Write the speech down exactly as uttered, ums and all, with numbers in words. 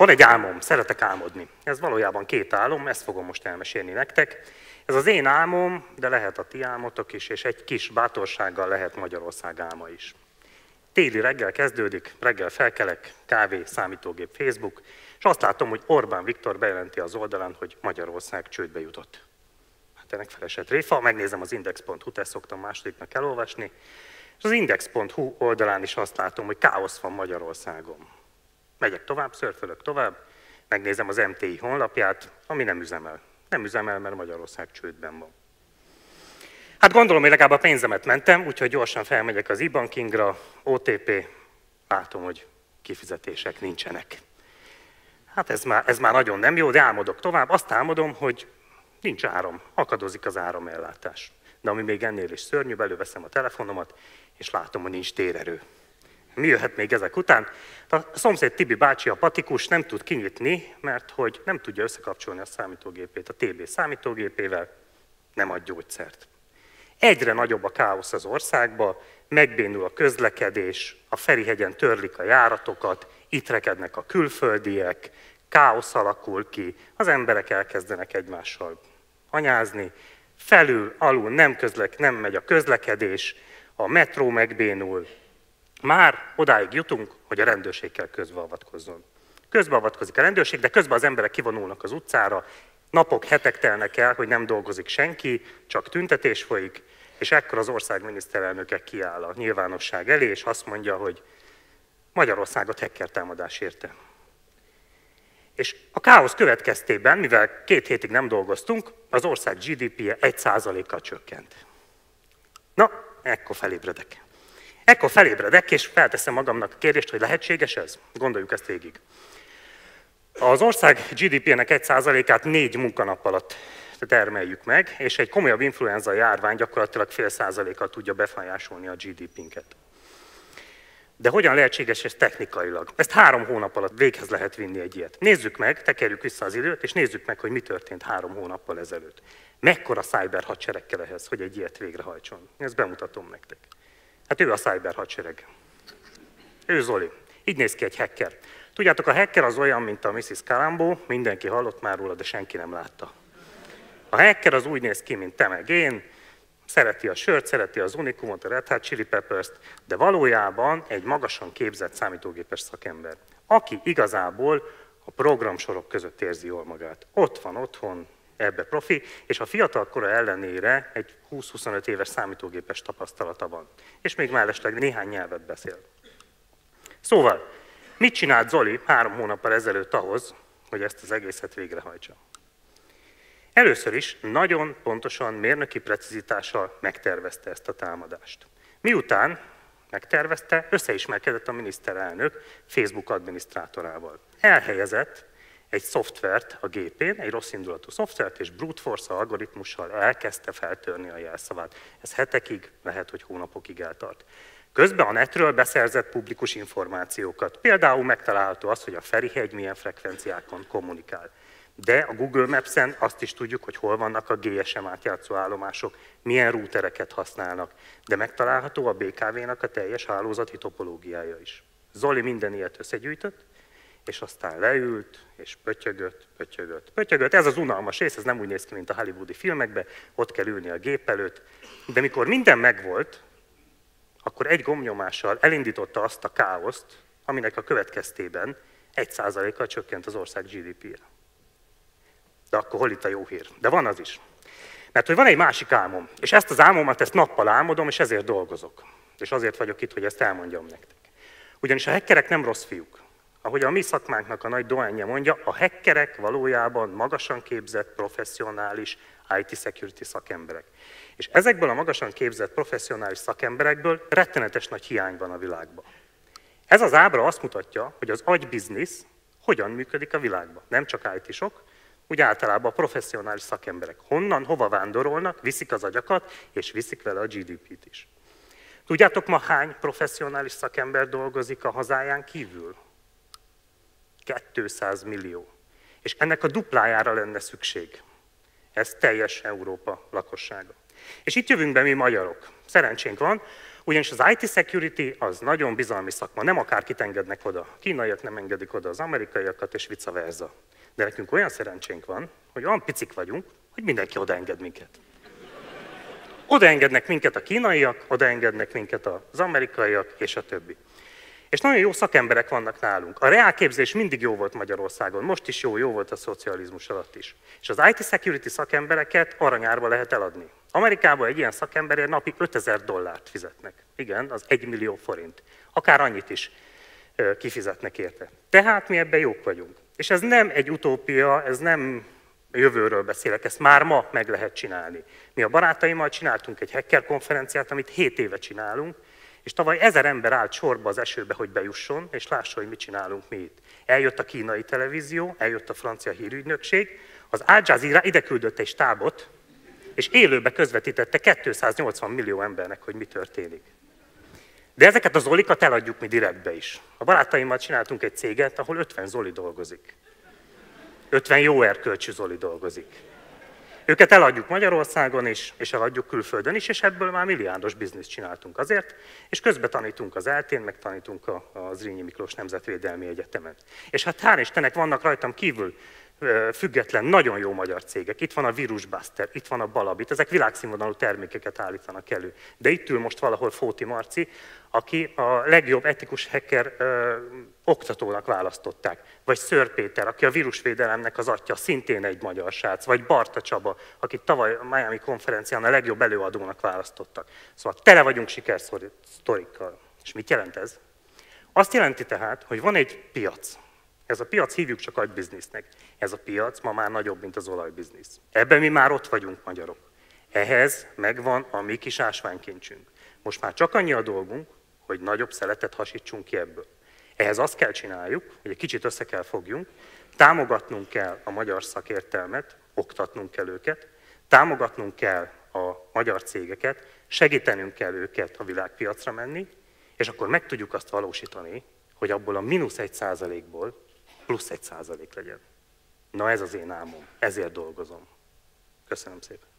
Van egy álmom, szeretek álmodni. Ez valójában két álom, ezt fogom most elmesélni nektek. Ez az én álmom, de lehet a ti álmotok is, és egy kis bátorsággal lehet Magyarország álma is. Téli reggel kezdődik, reggel felkelek, kávé, számítógép, Facebook, és azt látom, hogy Orbán Viktor bejelenti az oldalán, hogy Magyarország csődbe jutott. Hát ennek felesett réfa, megnézem az index pont hu-t, ezt szoktam másodiknak elolvasni, és az index pont hu oldalán is azt látom, hogy káosz van Magyarországon. Megyek tovább, szörfölök tovább, megnézem az em té i honlapját, ami nem üzemel. Nem üzemel, mert Magyarország csődben van. Hát gondolom, hogy legalább a pénzemet mentem, úgyhogy gyorsan felmegyek az e-bankingra, o té pé, látom, hogy kifizetések nincsenek. Hát ez már, ez már nagyon nem jó, de álmodok tovább. Azt álmodom, hogy nincs áram, akadozik az áramellátás. De ami még ennél is szörnyűbb, előveszem a telefonomat, és látom, hogy nincs térerő. Mi jöhet még ezek után? A szomszéd Tibi bácsi, a patikus nem tud kinyitni, mert hogy nem tudja összekapcsolni a számítógépét a té bé számítógépével, nem ad gyógyszert. Egyre nagyobb a káosz az országban, megbénul a közlekedés, a Ferihegyen törlik a járatokat, itt rekednek a külföldiek, káosz alakul ki, az emberek elkezdenek egymással anyázni, felül, alul nem, közlek, nem megy a közlekedés, a metró megbénul. Már odáig jutunk, hogy a rendőrség kell közbeavatkozzon. Közbeavatkozik a rendőrség, de közben az emberek kivonulnak az utcára, napok, hetek telnek el, hogy nem dolgozik senki, csak tüntetés folyik, és ekkor az ország miniszterelnöke kiáll a nyilvánosság elé, és azt mondja, hogy Magyarországot hackertámadás érte. És a káosz következtében, mivel két hétig nem dolgoztunk, az ország gé dé pé-je egy százalékkal csökkent. Na, ekkor felébredek. Ekkor felébredek, és felteszem magamnak a kérdést, hogy lehetséges ez? Gondoljuk ezt végig. Az ország gé dé pé-nek egy százalékát négy munkanap alatt termeljük meg, és egy komolyabb influenza járvány gyakorlatilag fél százalékkal tudja befolyásolni a gé dé pé-nket. De hogyan lehetséges ez technikailag? Ezt három hónap alatt véghez lehet vinni egy ilyet. Nézzük meg, tekerjük vissza az időt, és nézzük meg, hogy mi történt három hónappal ezelőtt. Mekkora cyber hadsereg kell ehhez, hogy egy ilyet végrehajtson? Ezt bemutatom nektek. Hát ő a cyber hadsereg. Ő Zoli. Így néz ki egy hacker. Tudjátok, a hacker az olyan, mint a missziz Calambo, mindenki hallott már róla, de senki nem látta. A hacker az úgy néz ki, mint te meg én, szereti a sört, szereti az Unicumot, a Red Hot Chili Peppers-t, de valójában egy magasan képzett számítógépes szakember, aki igazából a programsorok között érzi jól magát. Ott van otthon, ebbe profi, és a fiatal kora ellenére egy húsz-huszonöt éves számítógépes tapasztalata van. És még mellesleg néhány nyelvet beszél. Szóval, mit csinált Zoli három hónappal ezelőtt ahhoz, hogy ezt az egészet végrehajtsa? Először is nagyon pontosan mérnöki precizitással megtervezte ezt a támadást. Miután megtervezte, összeismerkedett a miniszterelnök Facebook adminisztrátorával. Elhelyezett egy szoftvert a gépén, egy rosszindulatú szoftvert, és brute force algoritmussal elkezdte feltörni a jelszavát. Ez hetekig, lehet, hogy hónapokig eltart. Közben a netről beszerzett publikus információkat. Például megtalálható az, hogy a Ferihegy milyen frekvenciákon kommunikál. De a Google Maps-en azt is tudjuk, hogy hol vannak a gé es em átjátszó állomások, milyen rútereket használnak. De megtalálható a bé ká vé-nak a teljes hálózati topológiája is. Zoli minden ilyet összegyűjtött, és aztán leült, és pötyögött, pötyögött, pötyögött. Ez az unalmas rész, ez nem úgy néz ki, mint a hollywoodi filmekben, ott kell ülni a gép előtt. De mikor minden megvolt, akkor egy gombnyomással elindította azt a káoszt, aminek a következtében egy százalékkal csökkent az ország gé dé pé-je. De akkor hol itt a jó hír? De van az is. Mert hogy van egy másik álmom, és ezt az álmomat ezt nappal álmodom, és ezért dolgozok. És azért vagyok itt, hogy ezt elmondjam nektek. Ugyanis a hackerek nem rossz fiúk. Ahogy a mi szakmánknak a nagy dohányja mondja, a hackerek valójában magasan képzett, professzionális i té security szakemberek. És ezekből a magasan képzett, professzionális szakemberekből rettenetes nagy hiány van a világban. Ez az ábra azt mutatja, hogy az agybiznisz hogyan működik a világban. Nem csak i té-sok, úgy általában a professzionális szakemberek. Honnan, hova vándorolnak, viszik az agyakat, és viszik vele a gé dé pé-t is. Tudjátok ma hány professzionális szakember dolgozik a hazáján kívül? kétszáz millió. És ennek a duplájára lenne szükség. Ez teljes Európa lakossága. És itt jövünk be mi magyarok. Szerencsénk van, Ugyanis az i té security az nagyon bizalmi szakma, nem akárkit engednek oda. A kínaiak nem engedik oda az amerikaiakat, és vice versa. De nekünk olyan szerencsénk van, hogy olyan picik vagyunk, hogy mindenki odaenged minket. Odaengednek minket a kínaiak, odaengednek minket az amerikaiak, és a többi. És nagyon jó szakemberek vannak nálunk. A reálképzés mindig jó volt Magyarországon, most is jó, jó volt a szocializmus alatt is. És az i té security szakembereket aranyárba lehet eladni. Amerikában egy ilyen szakemberért napi ötezer dollárt fizetnek. Igen, az egy millió forint. Akár annyit is kifizetnek érte. Tehát mi ebben jók vagyunk. És ez nem egy utópia, ez nem jövőről beszélek, ezt már ma meg lehet csinálni. Mi a barátaimmal csináltunk egy hacker konferenciát, amit hét éve csinálunk, és tavaly ezer ember állt sorba az esőbe, hogy bejusson, és lássa, hogy mit csinálunk mi itt. Eljött a kínai televízió, eljött a francia hírügynökség, az Al Jazeera ide küldött egy stábot, és élőbe közvetítette kétszáznyolcvan millió embernek, hogy mi történik. De ezeket a zolikat eladjuk mi direktbe is. A barátaimmal csináltunk egy céget, ahol ötven zoli dolgozik. ötven jó erkölcsű zoli dolgozik. Őket eladjuk Magyarországon is, és eladjuk külföldön is, és ebből már milliárdos bizniszt csináltunk azért, és közben tanítunk az é el té-n, meg tanítunk a, a Zrínyi Miklós Nemzetvédelmi Egyetemen. És hát hál' Istennek vannak rajtam kívül független, nagyon jó magyar cégek. Itt van a VirusBuster, itt van a Balabit, ezek világszínvonalú termékeket állítanak elő. De itt ül most valahol Fóti Marci, aki a legjobb etikus hacker ö, oktatónak választották. Vagy Szőr Péter, aki a vírusvédelemnek az atya, szintén egy magyar srác. Vagy Barta Csaba, akit tavaly a Miami konferencián a legjobb előadónak választottak. Szóval tele vagyunk sikersztorikkal. És mit jelent ez? Azt jelenti tehát, hogy van egy piac. Ez a piac, hívjuk csak agybiznisznek. Ez a piac ma már nagyobb, mint az olajbiznisz. Ebben mi már ott vagyunk, magyarok. Ehhez megvan a mi kis ásványkincsünk. Most már csak annyi a dolgunk, hogy nagyobb szeletet hasítsunk ki ebből. Ehhez azt kell csináljuk, hogy egy kicsit össze kell fogjunk, támogatnunk kell a magyar szakértelmet, oktatnunk kell őket, támogatnunk kell a magyar cégeket, segítenünk kell őket a világpiacra menni, és akkor meg tudjuk azt valósítani, hogy abból a mínusz egy százalékból plusz egy százalék legyen. Na ez az én álmom, ezért dolgozom. Köszönöm szépen.